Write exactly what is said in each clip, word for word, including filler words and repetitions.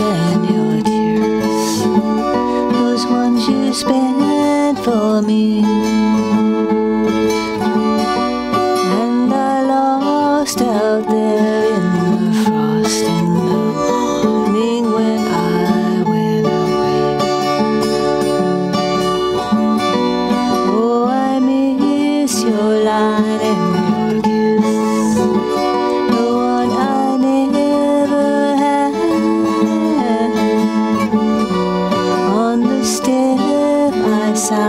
and your tears, those ones you spent for me. And I lost out there in the frost in the morning when I went away. Oh, I miss your line and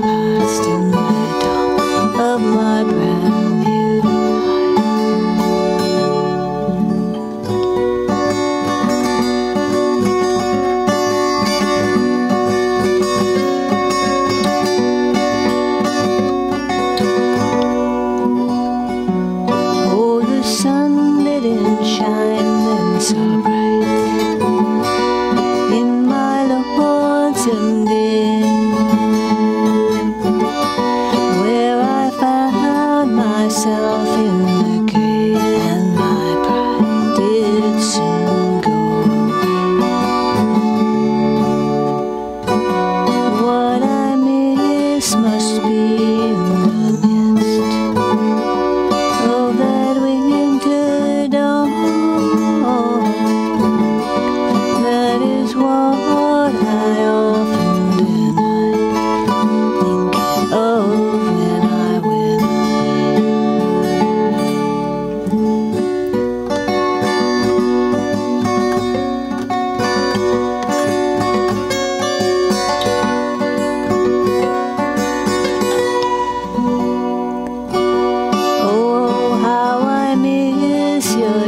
passed in the dawn of my brand new life. Oh, the sun didn't shine then so bright in my lonesome day, myself in the grave, and my pride did soon go away. What I miss must be in the midst of that winter dawn. That is what I often deny, thinking of when I went away.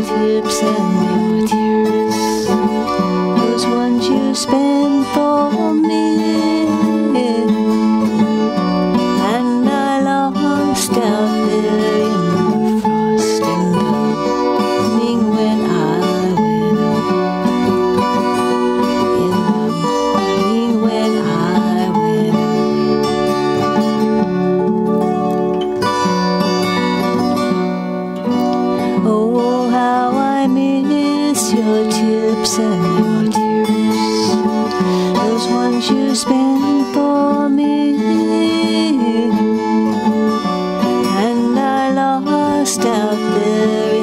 Lips and your tears, those ones you spent for me. And I lost out there in the frost in the morning when I went away. In the morning when I went away. Oh, your tips and your tears, those ones you spent for me. And I lost out there